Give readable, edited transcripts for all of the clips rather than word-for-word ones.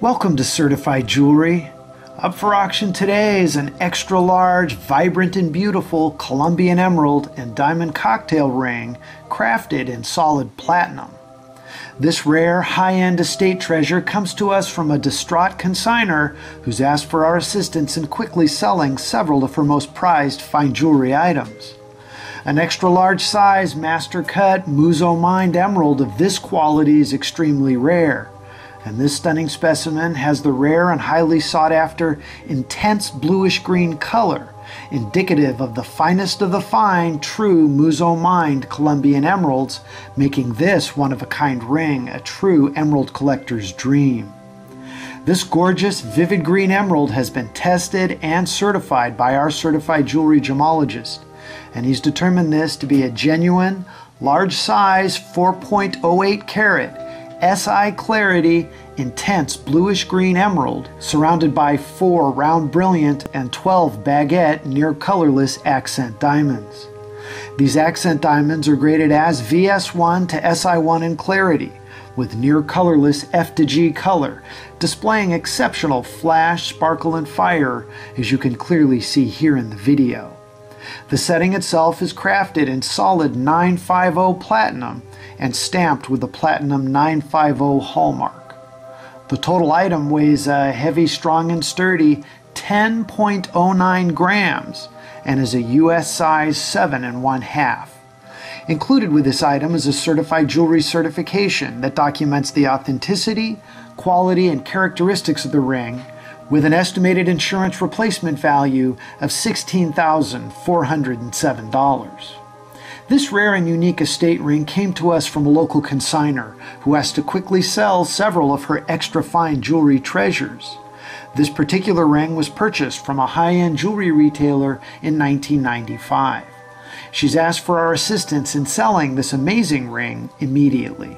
Welcome to Certified Jewelry. Up for auction today is an extra large, vibrant and beautiful Colombian emerald and diamond cocktail ring crafted in solid platinum. This rare, high-end estate treasure comes to us from a distraught consignor who's asked for our assistance in quickly selling several of her most prized fine jewelry items. An extra-large size, master-cut, Muzo mined emerald of this quality is extremely rare, and this stunning specimen has the rare and highly sought-after intense bluish-green color, indicative of the finest of the fine, true Muzo-mined Colombian emeralds, making this one-of-a-kind ring a true emerald collector's dream. This gorgeous, vivid green emerald has been tested and certified by our certified jewelry gemologist, and he's determined this to be a genuine, large-size 4.08 carat, SI clarity, intense bluish-green emerald surrounded by 4 round brilliant and 12 baguette near colorless accent diamonds. These accent diamonds are graded as VS1 to SI1 in clarity with near colorless F to G color, displaying exceptional flash, sparkle and fire as you can clearly see here in the video. The setting itself is crafted in solid 950 platinum and stamped with the platinum 950 hallmark. The total item weighs a heavy, strong, and sturdy 10.09 grams and is a U.S. size 7 1/2. Included with this item is a certified jewelry certification that documents the authenticity, quality, and characteristics of the ring with an estimated insurance replacement value of $16,407. This rare and unique estate ring came to us from a local consignor who has to quickly sell several of her extra fine jewelry treasures. This particular ring was purchased from a high-end jewelry retailer in 1995. She's asked for our assistance in selling this amazing ring immediately.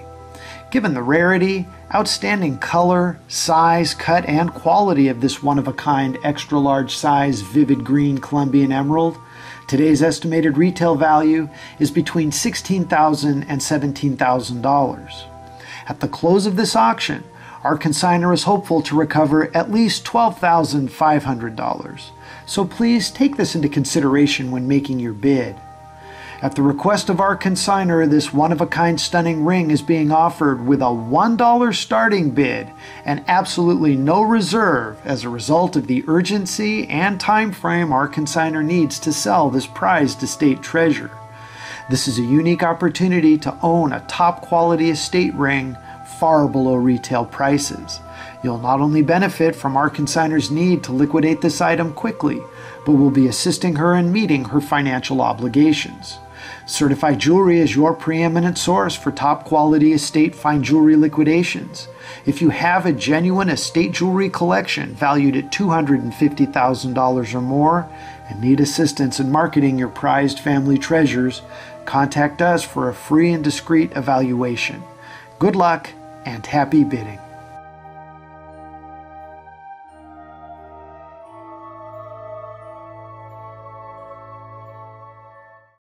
Given the rarity, outstanding color, size, cut, and quality of this one-of-a-kind extra-large size vivid green Colombian emerald, today's estimated retail value is between $16,000 and $17,000. At the close of this auction, our consignor is hopeful to recover at least $12,500, so please take this into consideration when making your bid. At the request of our consignor, this one-of-a-kind stunning ring is being offered with a $1 starting bid and absolutely no reserve as a result of the urgency and time frame our consignor needs to sell this prized estate treasure. This is a unique opportunity to own a top-quality estate ring far below retail prices. You'll not only benefit from our consignor's need to liquidate this item quickly, but will be assisting her in meeting her financial obligations. Certified Jewelry is your preeminent source for top-quality estate fine jewelry liquidations. If you have a genuine estate jewelry collection valued at $250,000 or more and need assistance in marketing your prized family treasures, contact us for a free and discreet evaluation. Good luck and happy bidding.